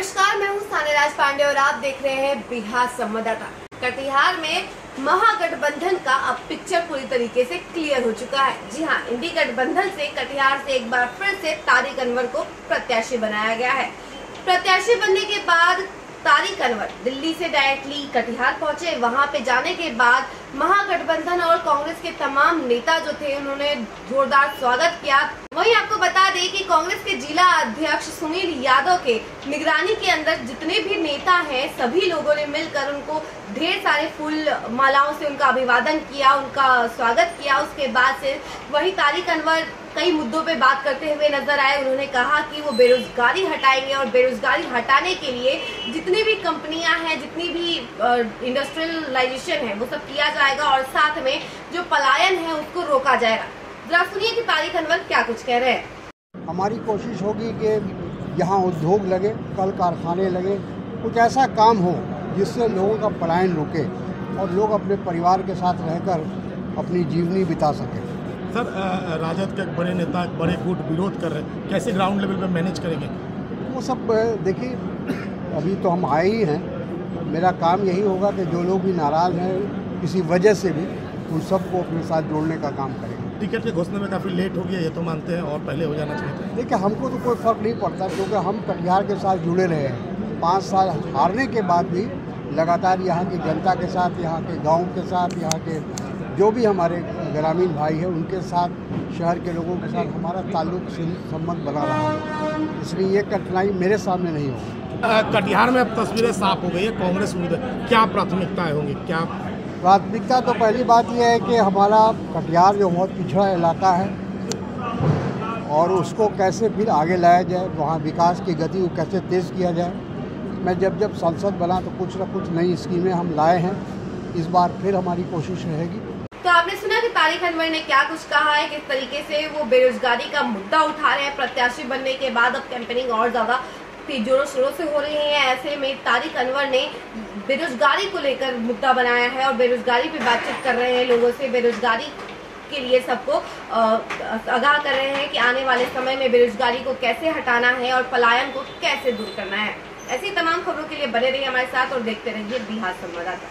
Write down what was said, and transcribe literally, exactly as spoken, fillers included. नमस्कार, मैं हूँ राज पांडे और आप देख रहे हैं बिहार संवाददाता। कटिहार में महागठबंधन का अब पिक्चर पूरी तरीके से क्लियर हो चुका है। जी हाँ, इंडी गठबंधन से कटिहार से एक बार फिर से तारिक अनवर को प्रत्याशी बनाया गया है। प्रत्याशी बनने के बाद तारिक अनवर दिल्ली से डायरेक्टली कटिहार पहुंचे। वहां पे जाने के बाद महागठबंधन और कांग्रेस के तमाम नेता जो थे उन्होंने जोरदार स्वागत किया। वहीं आपको बता दें कि कांग्रेस के जिला अध्यक्ष सुनील यादव के निगरानी के अंदर जितने भी नेता हैं सभी लोगों ने मिलकर उनको ढेर सारे फूल मालाओं से उनका अभिवादन किया, उनका स्वागत किया। उसके बाद से वही तारिक अनवर कई मुद्दों पे बात करते हुए नजर आए। उन्होंने कहा कि वो बेरोजगारी हटाएंगे और बेरोजगारी हटाने के लिए जितनी भी कंपनियां हैं, जितनी भी इंडस्ट्रियलाइजेशन है वो सब किया जाएगा और साथ में जो पलायन है उसको रोका जाएगा। जरा सुनिए कि तारिक अनवर क्या कुछ कह रहे हैं। हमारी कोशिश होगी कि यहाँ उद्योग लगे, कल कारखाने लगे, कुछ ऐसा काम हो जिससे लोगों का पलायन रुके और लोग अपने परिवार के साथ रहकर अपनी जीवनी बिता सकें। सर, राजद के बड़े नेता बड़े गुट विरोध कर रहे हैं, कैसे ग्राउंड लेवल पर मैनेज करेंगे वो सब? देखिए, अभी तो हम आए ही हैं। मेरा काम यही होगा कि जो लोग भी नाराज़ हैं किसी वजह से भी उन सबको अपने साथ जोड़ने का काम करेंगे। टिकट के घोषणा में काफ़ी लेट हो गया, ये तो मानते हैं, और पहले हो जाना चाहिए। देखिए, हमको तो कोई फ़र्क नहीं पड़ता क्योंकि हम कटिहार के साथ जुड़े रहे हैं। पाँच साल हारने के बाद भी लगातार यहाँ की जनता के साथ, यहाँ के गाँव के साथ, यहाँ के जो भी हमारे ग्रामीण भाई हैं उनके साथ, शहर के लोगों के साथ हमारा ताल्लुक संबंध बना रहा है, इसलिए ये कठिनाई मेरे सामने नहीं होगी। कटिहार में अब तस्वीरें साफ हो गई है कांग्रेस मुद्दे, क्या प्राथमिकताएं होंगी? क्या प्राथमिकता? तो पहली बात यह है कि हमारा कटिहार जो बहुत पिछड़ा इलाका है और उसको कैसे फिर आगे लाया जाए, वहाँ विकास की गति को कैसे तेज़ किया जाए। मैं जब जब सांसद बना तो कुछ न कुछ नई स्कीमें हम लाए हैं, इस बार फिर हमारी कोशिश रहेगी। तो आपने सुना कि तारिक अनवर ने क्या कुछ कहा है, किस तरीके से वो बेरोजगारी का मुद्दा उठा रहे हैं। प्रत्याशी बनने के बाद अब कैंपेनिंग और ज्यादा जोरों शोरों से हो रही है। ऐसे में तारिक अनवर ने बेरोजगारी को लेकर मुद्दा बनाया है और बेरोजगारी पे बातचीत कर रहे हैं लोगों से, बेरोजगारी के लिए सबको आगाह कर रहे हैं कि आने वाले समय में बेरोजगारी को कैसे हटाना है और पलायन को कैसे दूर करना है। ऐसी तमाम खबरों के लिए बने रहिए हमारे साथ और देखते रहिए बिहार संवाददाता।